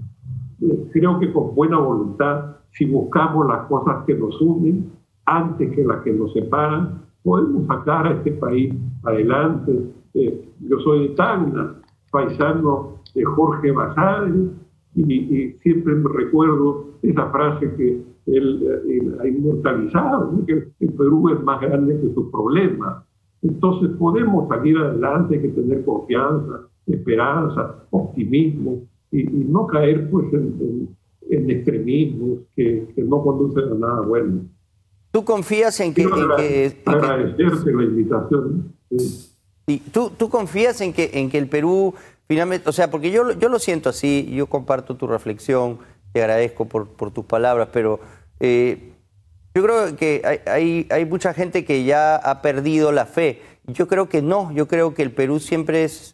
creo que con buena voluntad, si buscamos las cosas que nos unen antes que las que nos separan, podemos sacar a este país adelante. Eh, yo soy de Tacna, paisano de Jorge Basadre, y, y siempre me recuerdo esa frase que él, él ha inmortalizado, ¿no? Que el Perú es más grande que sus problemas. Entonces podemos salir adelante, hay que tener confianza, esperanza, optimismo, y, y no caer pues en, en, en extremismos que, que no conducen a nada bueno. ¿Tú confías en que...? En agra que agradecerte que, la invitación. Sí. ¿Y tú, tú confías en que, en que el Perú finalmente...? O sea, porque yo, yo lo siento así, yo comparto tu reflexión, te agradezco por, por tus palabras, pero eh, yo creo que hay, hay, hay mucha gente que ya ha perdido la fe. Yo creo que no, yo creo que el Perú siempre es...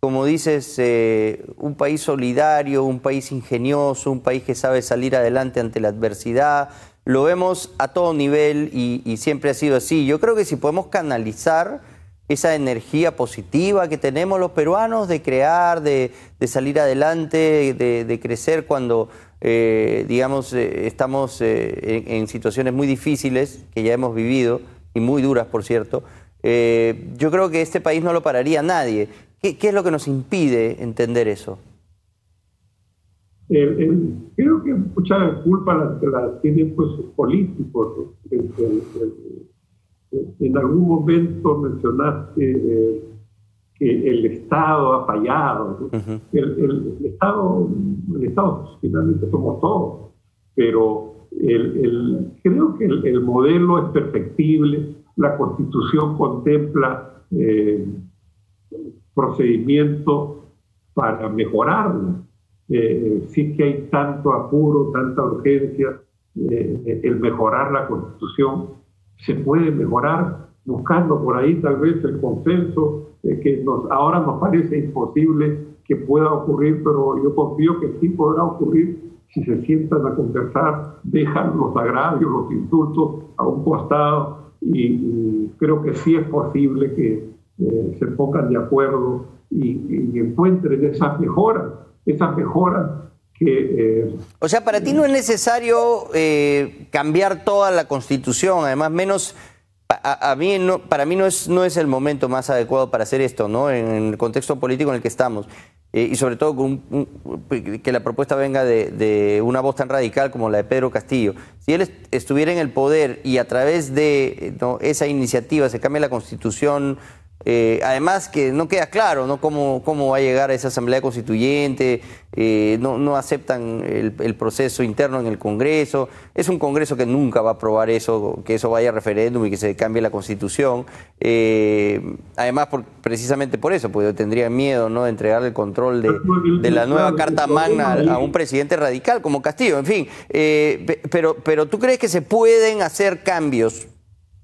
Como dices, eh, un país solidario, un país ingenioso, un país que sabe salir adelante ante la adversidad. Lo vemos a todo nivel y, y siempre ha sido así. Yo creo que si podemos canalizar esa energía positiva que tenemos los peruanos de crear, de, de salir adelante, de, de crecer cuando, eh, digamos, eh, estamos eh, en, en situaciones muy difíciles que ya hemos vivido y muy duras, por cierto, eh, yo creo que este país no lo pararía nadie. ¿Qué, ¿Qué es lo que nos impide entender eso? El, el, creo que mucha culpa la, la tienen pues los políticos. El, el, el, en algún momento mencionaste eh, que el Estado ha fallado. Uh-huh. el, el, el Estado, el Estado finalmente somos todos, pero El, el, creo que el, el modelo es perfectible, la Constitución contempla eh, procedimientos para mejorarla. Eh, sí que hay tanto apuro, tanta urgencia, eh, el mejorar la Constitución se puede mejorar buscando por ahí tal vez el consenso, eh, que nos, ahora nos parece imposible que pueda ocurrir, pero yo confío que sí podrá ocurrir si se sientan a conversar, dejan los agravios, los insultos a un costado y, y creo que sí es posible que eh, se pongan de acuerdo y, y encuentren esas mejoras, esas mejoras que... Eh, o sea, para eh, ti no es necesario eh, cambiar toda la Constitución, además menos... A, a mí no, para mí no es, no es el momento más adecuado para hacer esto, ¿no? En, en el contexto político en el que estamos. Eh, y sobre todo con un, un, que la propuesta venga de, de una voz tan radical como la de Pedro Castillo. Si él est- estuviera en el poder y a través de ¿no? esa iniciativa se cambia la Constitución, eh, además que no queda claro ¿no? cómo, cómo va a llegar a esa Asamblea Constituyente, eh, no, no aceptan el, el proceso interno en el Congreso, es un Congreso que nunca va a aprobar eso, que eso vaya a referéndum y que se cambie la Constitución, eh, además por, precisamente por eso, porque tendrían miedo ¿no? de entregarle el control de, de la nueva Carta Magna a, a un presidente radical como Castillo, en fin, eh, pero, pero ¿tú crees que se pueden hacer cambios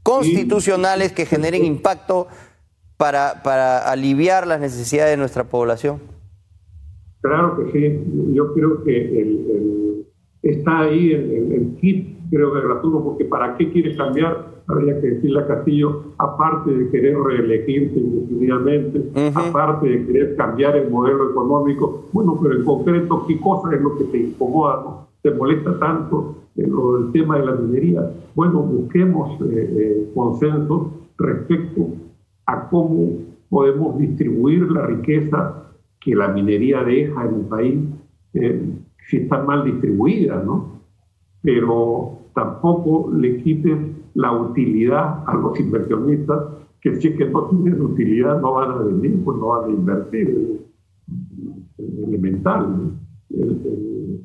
constitucionales que generen impacto Para, para aliviar las necesidades de nuestra población? Claro que sí, yo creo que el, el, está ahí el, el, el kit, creo, de Gratulo, porque ¿para qué quieres cambiar? Habría que decirle a Castillo, aparte de querer reelegirse indefinidamente, uh-huh. aparte de querer cambiar el modelo económico, bueno, pero en concreto, ¿qué cosa es lo que te incomoda, no? ¿Te molesta tanto el, el tema de la minería? Bueno, busquemos eh, eh, consenso respecto a cómo podemos distribuir la riqueza que la minería deja en el país, eh, si está mal distribuida, ¿no? Pero tampoco le quiten la utilidad a los inversionistas, que si es que no tienen utilidad no van a venir, pues no van a invertir. Es elemental. El, el,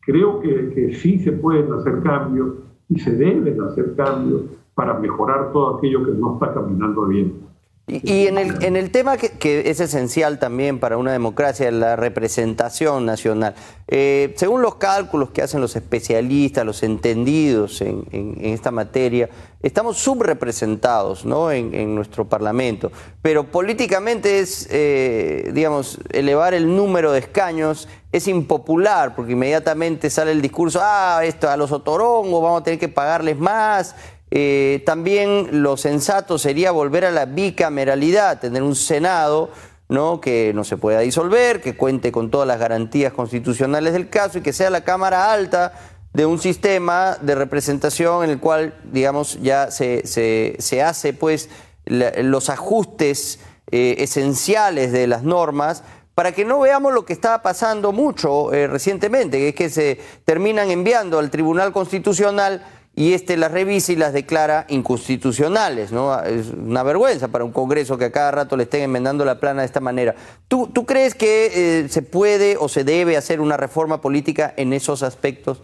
creo que, que sí se pueden hacer cambios y se deben hacer cambios para mejorar todo aquello que no está caminando bien. Y en el, en el tema que, que es esencial también para una democracia, la representación nacional, eh, según los cálculos que hacen los especialistas, los entendidos en, en, en esta materia, estamos subrepresentados ¿no? en, en nuestro Parlamento, pero políticamente es, eh, digamos, elevar el número de escaños es impopular, porque inmediatamente sale el discurso, ah, esto a los otorongos vamos a tener que pagarles más. Eh, también lo sensato sería volver a la bicameralidad, tener un Senado ¿no? que no se pueda disolver, que cuente con todas las garantías constitucionales del caso y que sea la Cámara Alta de un sistema de representación en el cual, digamos, ya se, se, se hace pues la, los ajustes eh, esenciales de las normas, para que no veamos lo que estaba pasando mucho eh, recientemente, que es que se terminan enviando al Tribunal Constitucional y este las revisa y las declara inconstitucionales, ¿no? Es una vergüenza para un Congreso que a cada rato le estén enmendando la plana de esta manera. ¿Tú, tú crees que eh, se puede o se debe hacer una reforma política en esos aspectos?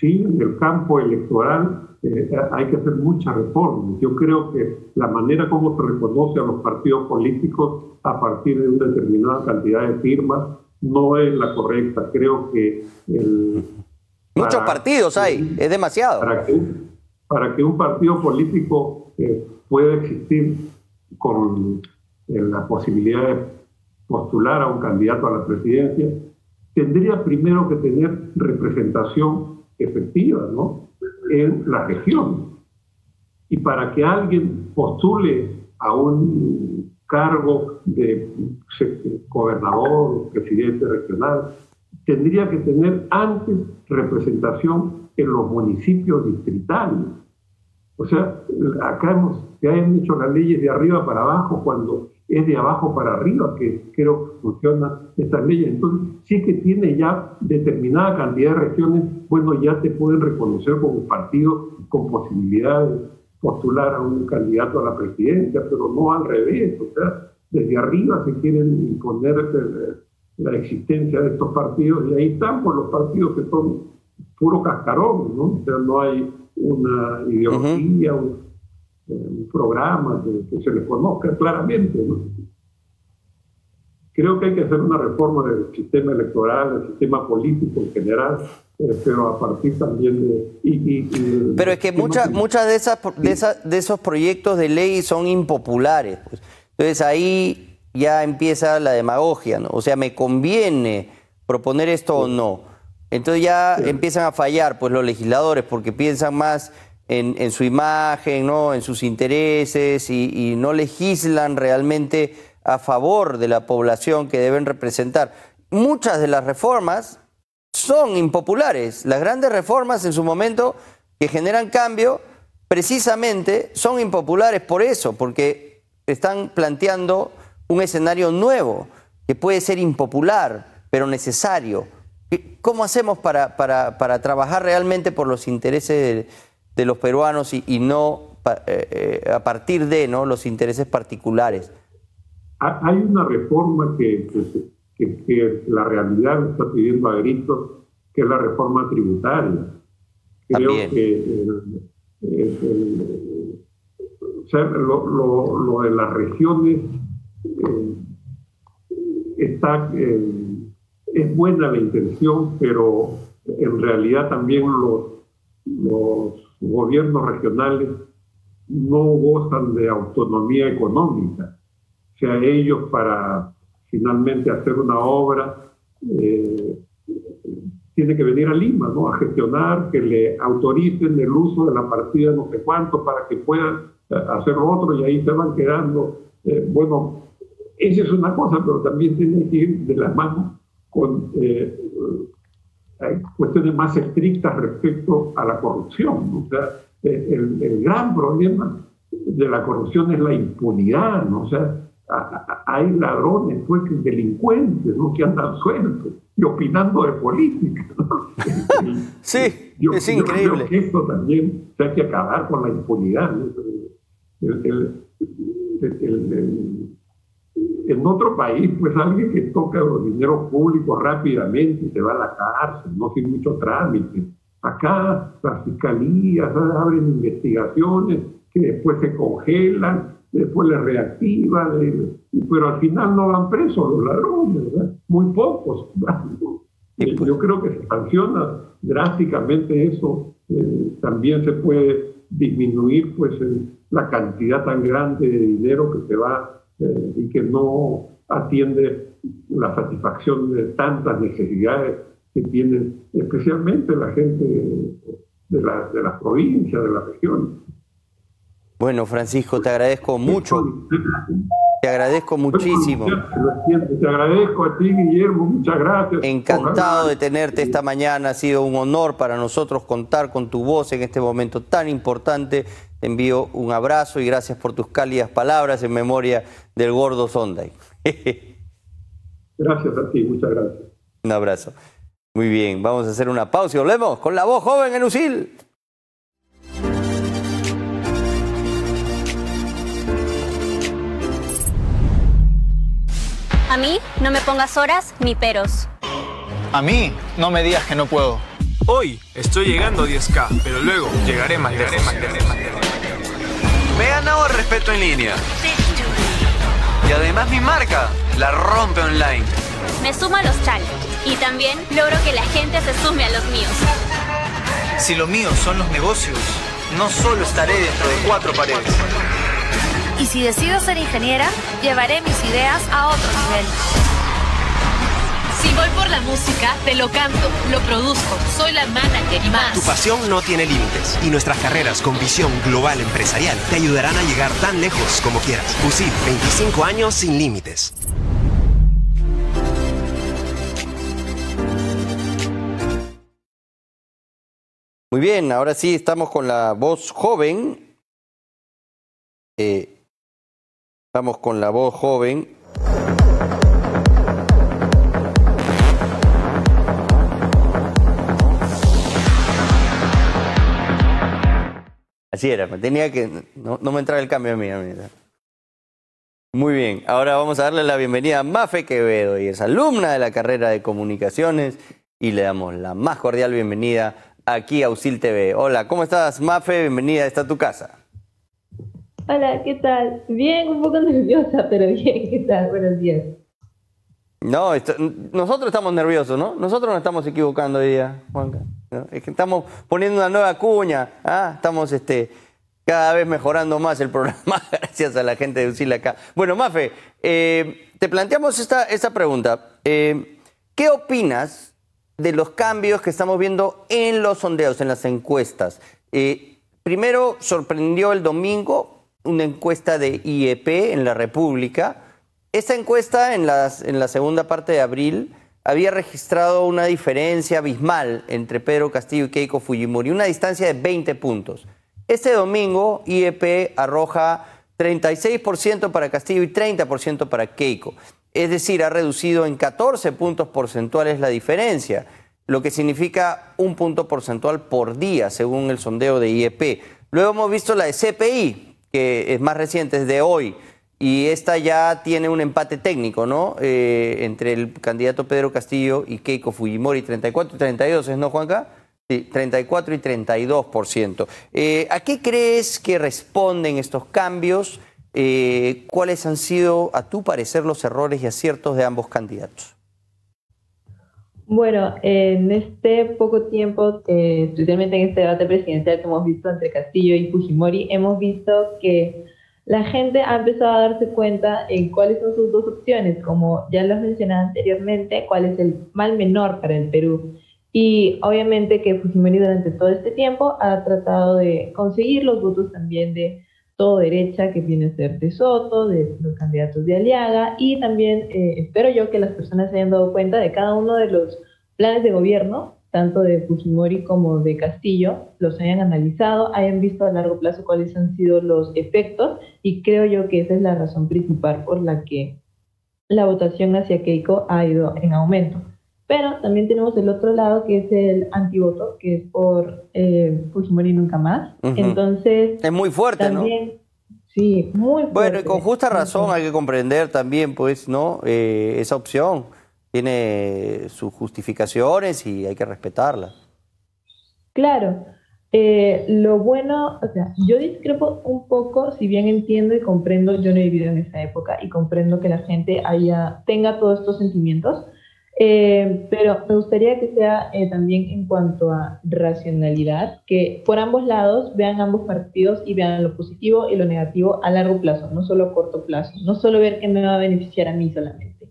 Sí, en el campo electoral eh, hay que hacer muchas reformas. Yo creo que la manera como se reconoce a los partidos políticos a partir de una determinada cantidad de firmas no es la correcta. Creo que el... Muchos para, partidos hay, es demasiado. Para que, para que un partido político eh, pueda existir con eh, la posibilidad de postular a un candidato a la presidencia, tendría primero que tener representación efectiva, ¿no? en la región. Y para que alguien postule a un cargo de gobernador, presidente regional, tendría que tener antes representación en los municipios distritales. O sea, acá hemos, se han hecho las leyes de arriba para abajo cuando es de abajo para arriba que creo que funcionan estas leyes. Entonces, si es que tiene ya determinada cantidad de regiones, bueno, ya te pueden reconocer como partido con posibilidad de postular a un candidato a la presidencia, pero no al revés. O sea, desde arriba se quieren imponer la existencia de estos partidos, y ahí están por los partidos que son puro cascarón, ¿no? O sea, no hay una ideología, uh-huh. un, un programa que, que se les conozca claramente, ¿no? Creo que hay que hacer una reforma del sistema electoral, del sistema político en general, eh, pero a partir también de... Y, y, y pero es que muchas muchas de esas de esas de esos proyectos de ley son impopulares, pues. Entonces ahí ya empieza la demagogia, ¿no? O sea, ¿me conviene proponer esto o no? Entonces ya empiezan a fallar pues los legisladores porque piensan más en, en su imagen, ¿no? En sus intereses y, y no legislan realmente a favor de la población que deben representar. Muchas de las reformas son impopulares. Las grandes reformas en su momento que generan cambio precisamente son impopulares por eso, porque están planteando un escenario nuevo que puede ser impopular, pero necesario. ¿Cómo hacemos para, para, para trabajar realmente por los intereses de, de los peruanos y, y no pa, eh, a partir de, ¿no?, los intereses particulares? Hay una reforma que, que, que, que la realidad está pidiendo a gritos, que es la reforma tributaria. Creo También. que el, el, el, o sea, lo, lo, lo de las regiones eh, está, eh, es buena la intención, pero en realidad también los, los gobiernos regionales no gozan de autonomía económica. O sea, ellos para finalmente hacer una obra eh, tienen que venir a Lima, ¿no?, a gestionar, que le autoricen el uso de la partida no sé cuánto para que puedan hacer otro y ahí se van quedando. Eh, bueno, esa es una cosa, pero también tiene que ir de las manos con eh, cuestiones más estrictas respecto a la corrupción, ¿no? O sea, el, el gran problema de la corrupción es la impunidad, ¿no? O sea, hay ladrones, pues, delincuentes, ¿no?, que andan sueltos y opinando de política, ¿no? Sí, yo, es yo increíble. Creo que esto también, o sea, hay que acabar con la impunidad, ¿no? El, el, el, el, el, en otro país, pues, alguien que toca los dineros públicos rápidamente se va a la cárcel, no sin mucho trámite. Acá las fiscalías abren investigaciones que después se congelan, después les reactiva, pero al final no van presos los ladrones, ¿verdad? Muy pocos, ¿verdad? Sí, pues. Yo creo que se sanciona drásticamente eso. Eh, también se puede disminuir, pues, el, la cantidad tan grande de dinero que se va eh, y que no atiende la satisfacción de tantas necesidades que tienen, especialmente la gente de, la, de las provincias, de las regiones. Bueno, Francisco, te agradezco mucho. Te agradezco muchísimo. Te agradezco a ti, Guillermo. Muchas gracias. Encantado de tenerte esta mañana. Ha sido un honor para nosotros contar con tu voz en este momento tan importante. Te envío un abrazo y gracias por tus cálidas palabras en memoria del gordo Sonday. Gracias a ti, muchas gracias. Un abrazo. Muy bien, vamos a hacer una pausa y volvemos con La Voz Joven en U S I L. A mí no me pongas horas ni peros. A mí no me digas que no puedo. Hoy estoy llegando a diez K, pero luego llegaré más lejos. Me he ganado el respeto en línea. Y además mi marca la rompe online. Me sumo a los challenges y también logro que la gente se sume a los míos. Si lo mío son los negocios, no solo estaré dentro de cuatro paredes. Y si decido ser ingeniera, llevaré mis ideas a otro nivel. Si voy por la música, te lo canto, lo produzco, soy la manager y más. Tu pasión no tiene límites y nuestras carreras con visión global empresarial te ayudarán a llegar tan lejos como quieras. U S I L, veinticinco años sin límites. Muy bien, ahora sí estamos con La Voz Joven. Eh... Estamos con La Voz Joven. Así era, tenía que... No, no me entraba el cambio a mí, a mí. Muy bien, ahora vamos a darle la bienvenida a Mafe Quevedo, y es alumna de la carrera de Comunicaciones y le damos la más cordial bienvenida aquí a U S I L T V. Hola, ¿cómo estás, Mafe? Bienvenida, está tu casa. Hola, ¿qué tal? Bien, un poco nerviosa, pero bien, ¿qué tal? Buenos días. No, esto, nosotros estamos nerviosos, ¿no? Nosotros nos estamos equivocando hoy día, Juanca, ¿no? Es que estamos poniendo una nueva cuña, ¿ah? Estamos este, cada vez mejorando más el programa, gracias a la gente de U S I L acá. Bueno, Mafe, eh, te planteamos esta, esta pregunta. Eh, ¿Qué opinas de los cambios que estamos viendo en los sondeos, en las encuestas? Eh, primero, sorprendió el domingo una encuesta de I E P en la República. Esta encuesta en, las, en la segunda parte de abril había registrado una diferencia abismal entre Pedro Castillo y Keiko Fujimori, una distancia de veinte puntos. Este domingo I E P arroja treinta y seis por ciento para Castillo y treinta por ciento para Keiko. Es decir, ha reducido en catorce puntos porcentuales la diferencia, lo que significa un punto porcentual por día, según el sondeo de I E P. Luego hemos visto la de C P I, que es más reciente, es de hoy, y esta ya tiene un empate técnico, ¿no? Eh, entre el candidato Pedro Castillo y Keiko Fujimori, treinta y cuatro y treinta y dos, ¿no, Juanca? Sí, treinta y cuatro y treinta y dos por ciento. Eh, ¿A qué crees que responden estos cambios? Eh, ¿Cuáles han sido, a tu parecer, los errores y aciertos de ambos candidatos? Bueno, en este poco tiempo, eh, especialmente en este debate presidencial que hemos visto entre Castillo y Fujimori, hemos visto que la gente ha empezado a darse cuenta en cuáles son sus dos opciones, como ya los mencionaba anteriormente, cuál es el mal menor para el Perú. Y obviamente que Fujimori durante todo este tiempo ha tratado de conseguir los votos también de todo derecha, que viene a ser de Soto, de los candidatos de Aliaga, y también eh, espero yo que las personas se hayan dado cuenta de cada uno de los planes de gobierno, tanto de Fujimori como de Castillo, los hayan analizado, hayan visto a largo plazo cuáles han sido los efectos, y creo yo que esa es la razón principal por la que la votación hacia Keiko ha ido en aumento. Pero también tenemos el otro lado, que es el antivoto, que es por eh, Fujimori nunca más. Uh-huh. Entonces es muy fuerte, también, ¿no? Sí, muy fuerte. Bueno, y con justa razón. Uh-huh. Hay que comprender también, pues, ¿no? Eh, esa opción tiene sus justificaciones y hay que respetarla. Claro. Eh, lo bueno, o sea, yo discrepo un poco, si bien entiendo y comprendo, yo no he vivido en esa época y comprendo que la gente haya, tenga todos estos sentimientos. Eh, pero me gustaría que sea eh, también en cuanto a racionalidad, que por ambos lados vean ambos partidos y vean lo positivo y lo negativo a largo plazo, no solo a corto plazo, no solo ver que me va a beneficiar a mí solamente.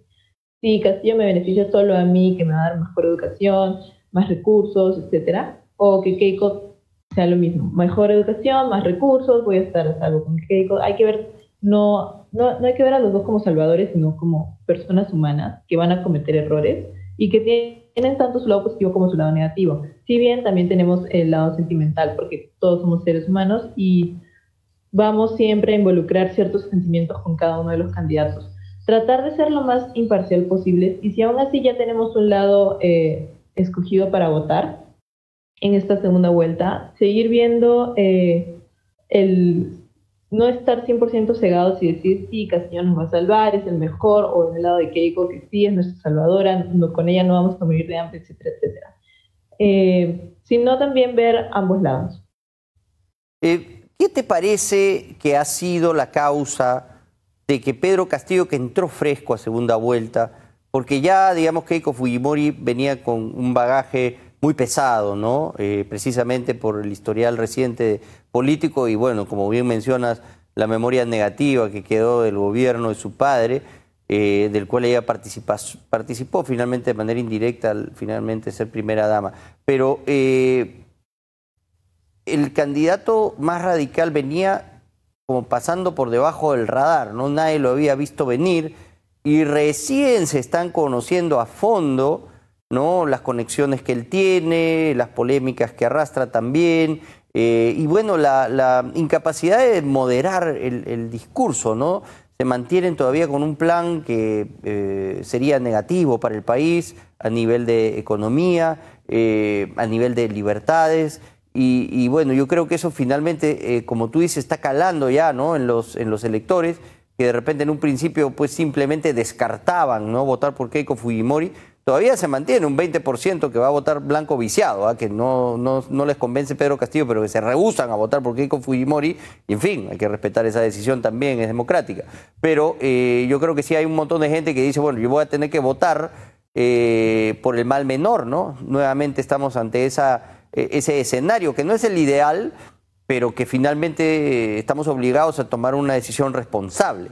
Si Castillo me beneficia solo a mí, que me va a dar mejor educación, más recursos, etcétera, o que Keiko sea lo mismo, mejor educación, más recursos, voy a estar a salvo con Keiko. Hay que ver, no... No, no hay que ver a los dos como salvadores, sino como personas humanas que van a cometer errores y que tienen tanto su lado positivo como su lado negativo. Si bien también tenemos el lado sentimental, porque todos somos seres humanos y vamos siempre a involucrar ciertos sentimientos con cada uno de los candidatos. Tratar de ser lo más imparcial posible, y si aún así ya tenemos un lado eh, escogido para votar en esta segunda vuelta, seguir viendo eh, el... no estar cien por ciento cegados y decir, sí, Castillo nos va a salvar, es el mejor, o en el lado de Keiko, que sí, es nuestra salvadora, no, con ella no vamos a morir de hambre, etcétera, etcétera. Eh, sino también ver ambos lados. Eh, ¿Qué te parece que ha sido la causa de que Pedro Castillo, que entró fresco a segunda vuelta, porque ya, digamos, Keiko Fujimori venía con un bagaje muy pesado, ¿no? Eh, precisamente por el historial reciente político y, bueno, como bien mencionas, la memoria negativa que quedó del gobierno de su padre, eh, del cual ella participa, participó finalmente de manera indirecta al finalmente ser primera dama. Pero eh, el candidato más radical venía como pasando por debajo del radar, ¿no? Nadie lo había visto venir y recién se están conociendo a fondo, ¿no? Las conexiones que él tiene, las polémicas que arrastra también, eh, y bueno, la, la incapacidad de moderar el, el discurso, ¿no? Se mantienen todavía con un plan que eh, sería negativo para el país a nivel de economía, eh, a nivel de libertades, y, y bueno, yo creo que eso finalmente, eh, como tú dices, está calando ya, ¿no? en los, en los electores, que de repente en un principio pues simplemente descartaban, ¿no? votar por Keiko Fujimori, Todavía se mantiene un veinte por ciento que va a votar blanco viciado, ¿eh? Que no, no, no les convence Pedro Castillo, pero que se rehúsan a votar por Keiko Fujimori. Y en fin, hay que respetar esa decisión también, es democrática. Pero eh, yo creo que sí hay un montón de gente que dice, bueno, yo voy a tener que votar eh, por el mal menor, ¿no? Nuevamente estamos ante esa, eh, ese escenario, que no es el ideal, pero que finalmente estamos obligados a tomar una decisión responsable.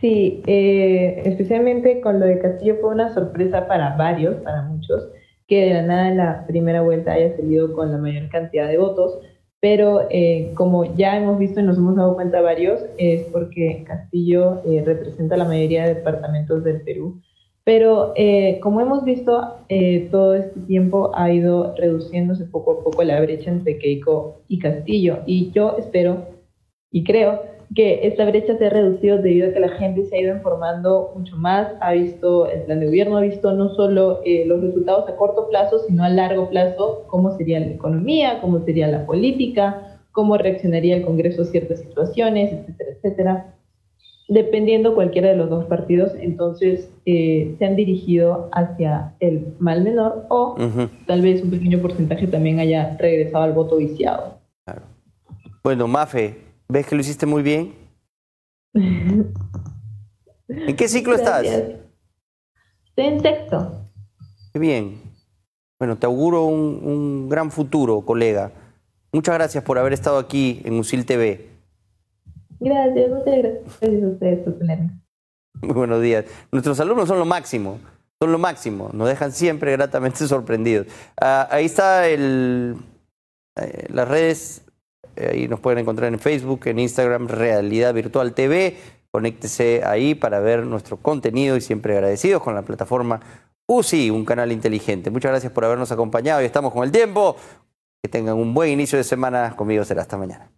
Sí, eh, especialmente con lo de Castillo fue una sorpresa para varios, para muchos, que de la nada en la primera vuelta haya salido con la mayor cantidad de votos, pero eh, como ya hemos visto y nos hemos dado cuenta varios, es porque Castillo eh, representa la mayoría de departamentos del Perú, pero eh, como hemos visto, eh, todo este tiempo ha ido reduciéndose poco a poco la brecha entre Keiko y Castillo, y yo espero y creo que esta brecha se ha reducido debido a que la gente se ha ido informando mucho más, ha visto el plan de gobierno, ha visto no solo eh, los resultados a corto plazo, sino a largo plazo, cómo sería la economía, cómo sería la política, cómo reaccionaría el Congreso a ciertas situaciones, etcétera, etcétera. Dependiendo cualquiera de los dos partidos, entonces eh, se han dirigido hacia el mal menor o uh-huh. tal vez un pequeño porcentaje también haya regresado al voto viciado. Claro. Bueno, Mafe, ¿ves que lo hiciste muy bien? ¿En qué ciclo Gracias. estás? Estoy en sexto. Qué bien. Bueno, te auguro un, un gran futuro, colega. Muchas gracias por haber estado aquí en U S I L T V. Gracias, muchas gracias a ustedes por tenerme. Muy buenos días. Nuestros alumnos son lo máximo, son lo máximo. Nos dejan siempre gratamente sorprendidos. Ah, ahí está el, eh, las redes. Ahí nos pueden encontrar en Facebook, en Instagram, Realidad Virtual T V. Conéctese ahí para ver nuestro contenido y siempre agradecidos con la plataforma U C I, un canal inteligente. Muchas gracias por habernos acompañado y estamos con el tiempo. Que tengan un buen inicio de semana. Conmigo será hasta mañana.